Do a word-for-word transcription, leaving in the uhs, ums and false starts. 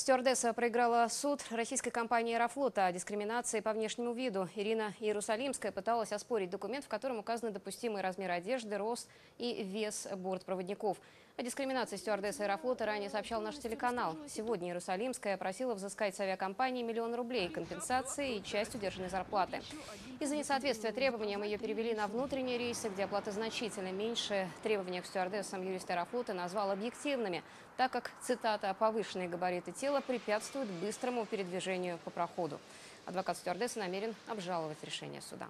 Стюардесса проиграла суд российской компании «Аэрофлота» о дискриминации по внешнему виду. Ирина Иерусалимская пыталась оспорить документ, в котором указаны допустимые размеры одежды, рост и вес бортпроводников. О дискриминации стюардессы «Аэрофлота» ранее сообщал наш телеканал. Сегодня Иерусалимская просила взыскать с авиакомпании миллион рублей компенсации и часть удержанной зарплаты. Из-за несоответствия требованиям ее перевели на внутренние рейсы, где оплата значительно меньше. Требования к стюардессам юрист «Аэрофлота» назвал объективными, так как, цитата, «повышенные габариты тела препятствует быстрому передвижению по проходу». Адвокат стюардессы намерен обжаловать решение суда.